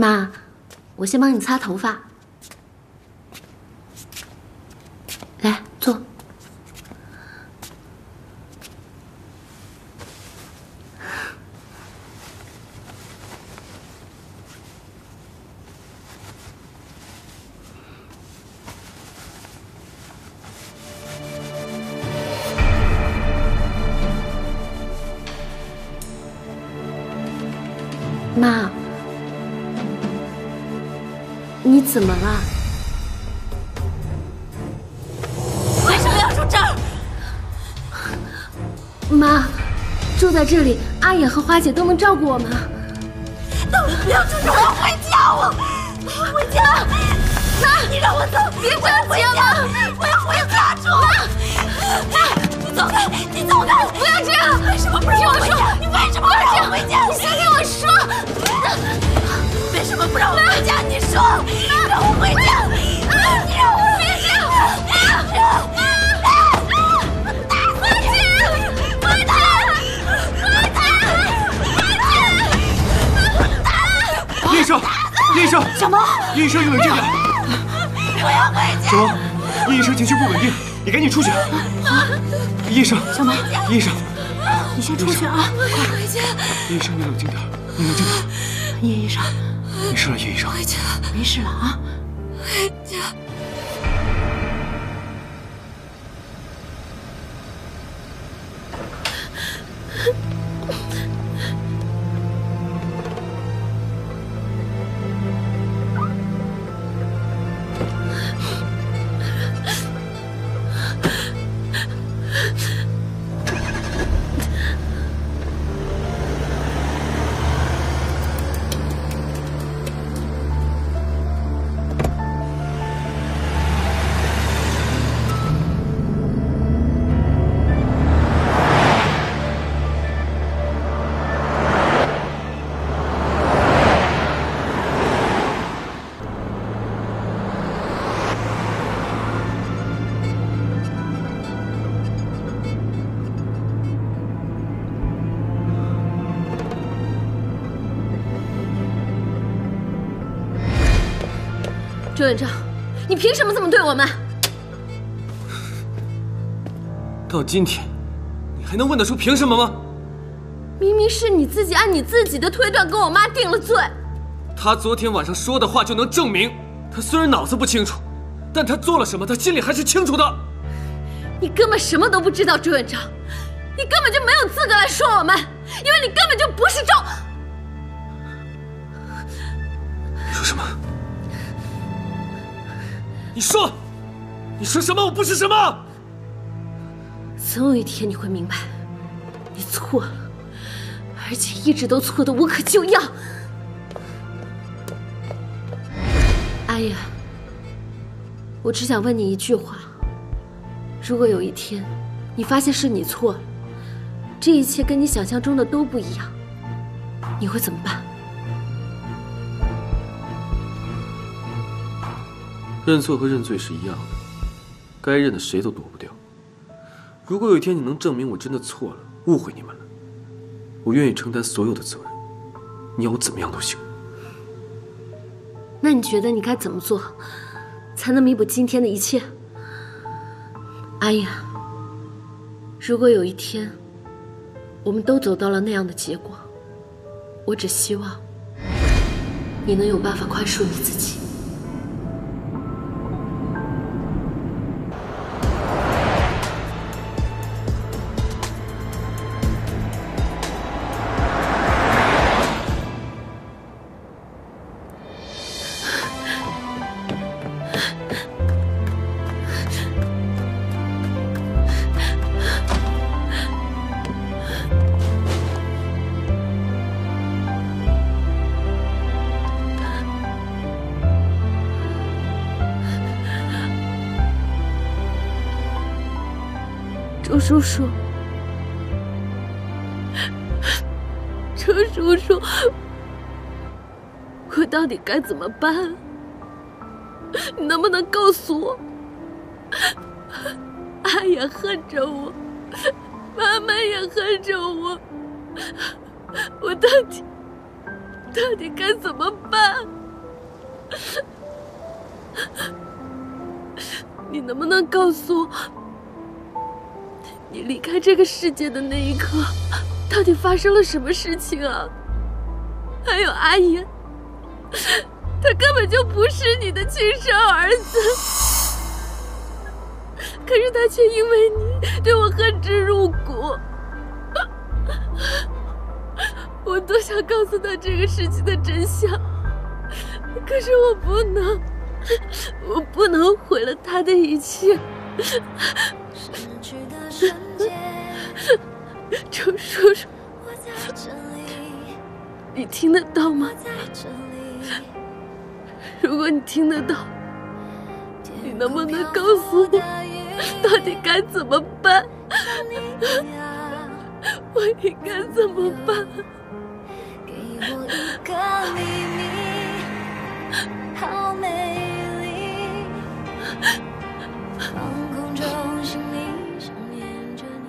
妈，我先帮你擦头发。来，坐。妈。 你怎么了？为什么要住这儿？妈，住在这里，阿野和花姐都能照顾我吗？到了，不要住这儿，我要回家，我回家。妈，你让我走，别回家，我要回家住。妈，你走开，你走开，不要这样。为什么不让我回家？你为什么不让我回家？你先跟我说。 为什么不让我回家？你说，让我回家，你让我回家，打死你！叶医生，叶医生要冷静点。我要回家。小萌，叶医生情绪不稳定，你赶紧出去。叶医生，小萌，叶医生，你先出去啊！我要回家。叶医生，你冷静点，你冷静点。叶医生。 没事了，叶医生。回家，没事了啊。回家。周远照，你凭什么这么对我们？到今天，你还能问得出凭什么吗？明明是你自己按你自己的推断跟我妈定了罪。她昨天晚上说的话就能证明，她虽然脑子不清楚，但她做了什么，她心里还是清楚的。你根本什么都不知道，周远照，你根本就没有资格来说我们，因为你根本就不是周。你说什么？ 你说什么？我不是什么。总有一天你会明白，你错了，而且一直都错得无可救药。阿雅，我只想问你一句话：如果有一天你发现是你错了，这一切跟你想象中的都不一样，你会怎么办？ 认错和认罪是一样的，该认的谁都躲不掉。如果有一天你能证明我真的错了，误会你们了，我愿意承担所有的责任，你要我怎么样都行。那你觉得你该怎么做，才能弥补今天的一切？阿雅，如果有一天，我们都走到了那样的结果，我只希望你能有办法宽恕你自己。 周叔叔，我到底该怎么办？你能不能告诉我？阿雅恨着我，妈妈也恨着我，我到底到底该怎么办？你能不能告诉我，你离开这个世界的那一刻，到底发生了什么事情啊？还有阿言，他根本就不是你的亲生儿子，可是他却因为你对我恨之入骨。 我多想告诉他这个事情的真相，可是我不能，我不能毁了他的一切。程叔叔，你听得到吗？如果你听得到，你能不能告诉我，到底该怎么办？我应该怎么办？ 给我一个秘密，好美丽。放空中心里想念着你。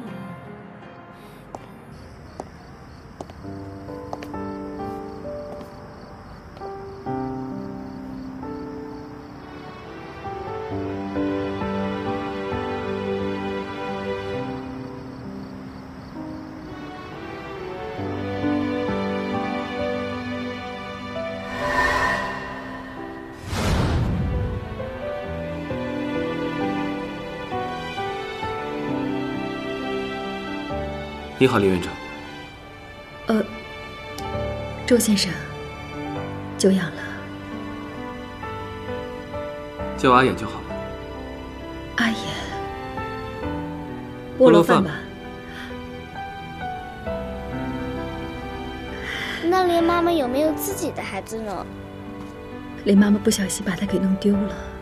你好，林院长。周先生，久仰了。叫我阿衍就好了。阿衍，菠萝饭吧。那林妈妈有没有自己的孩子呢？林妈妈不小心把他给弄丢了。